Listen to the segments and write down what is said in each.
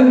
I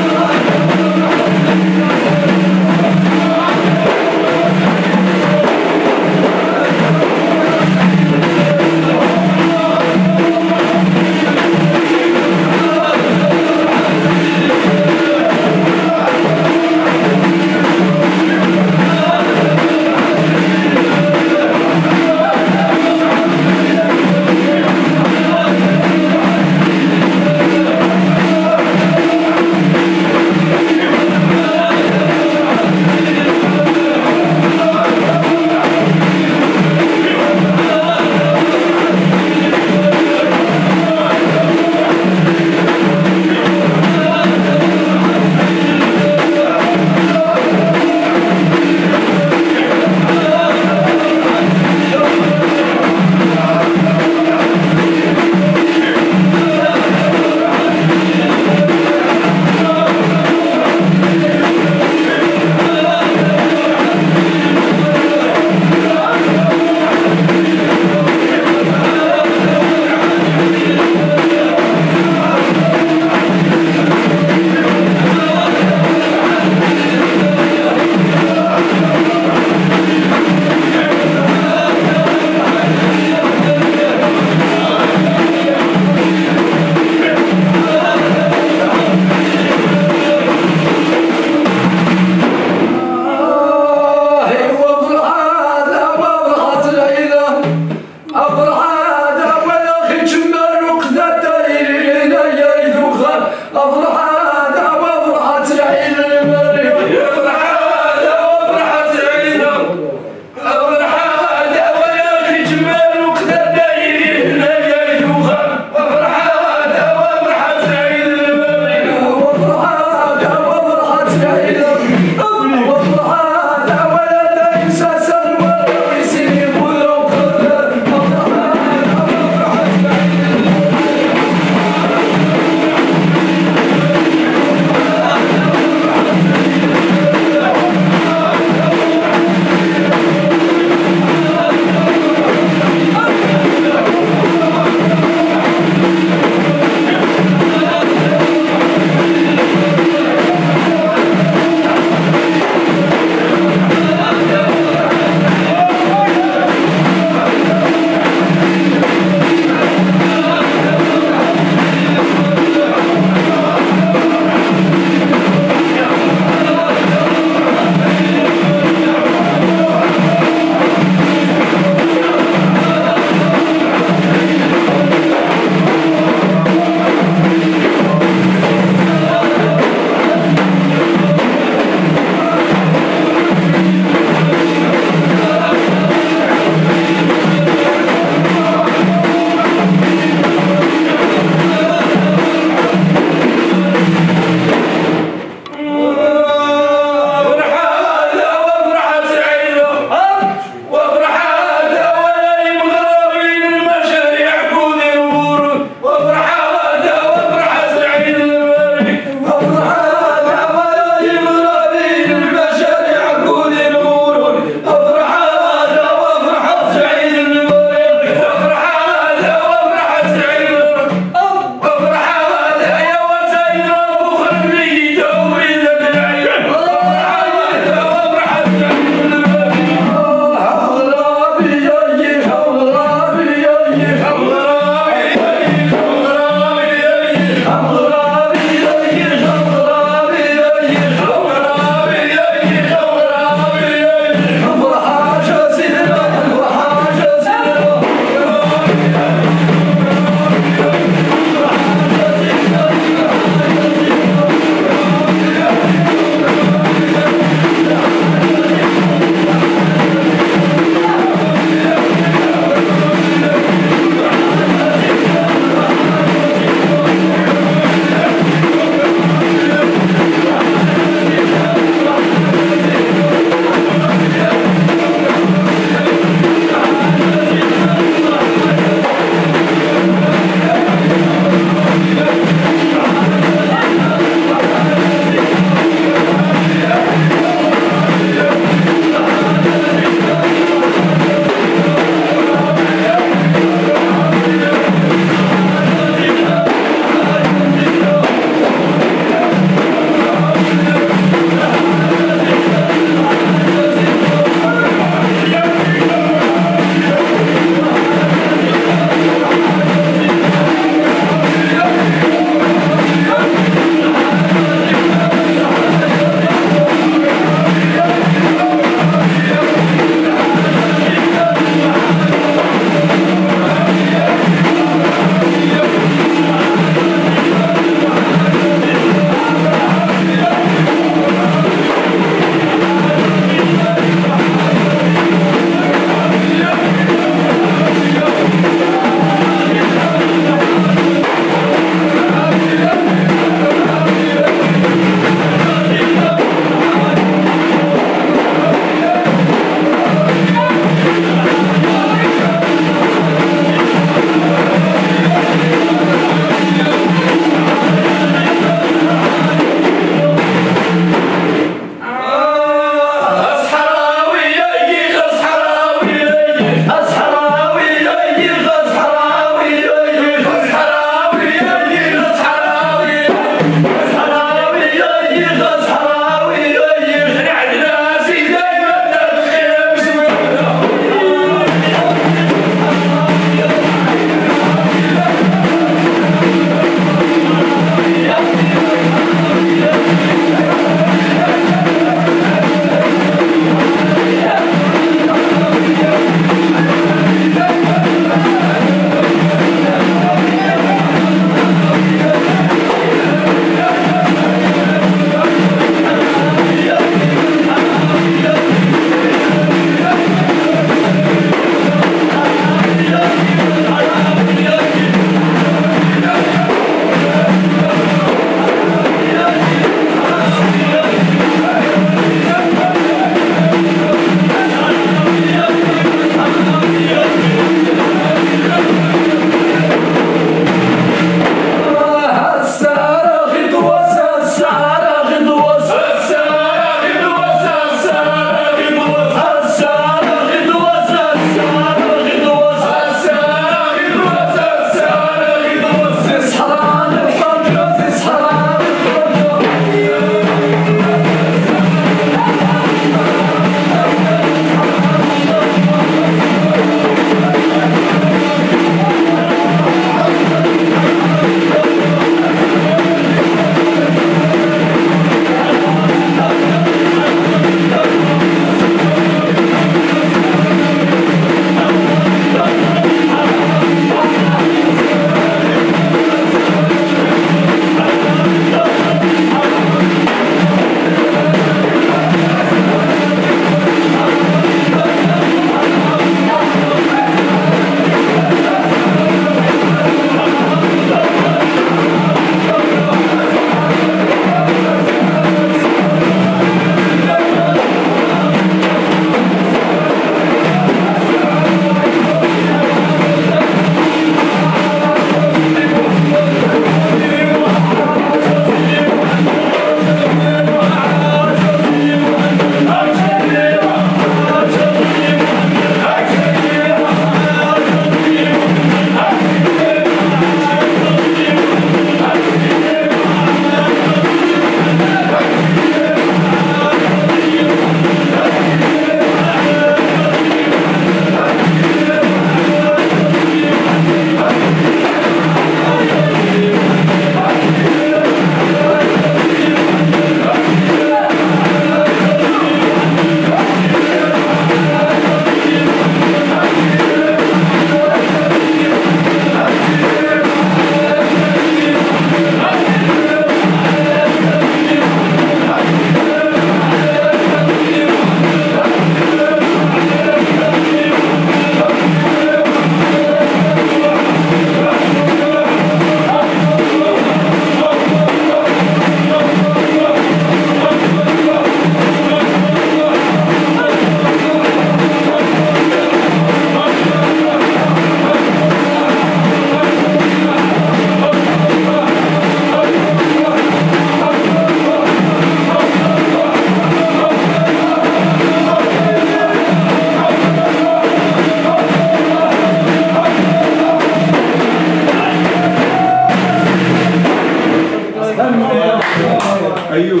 I use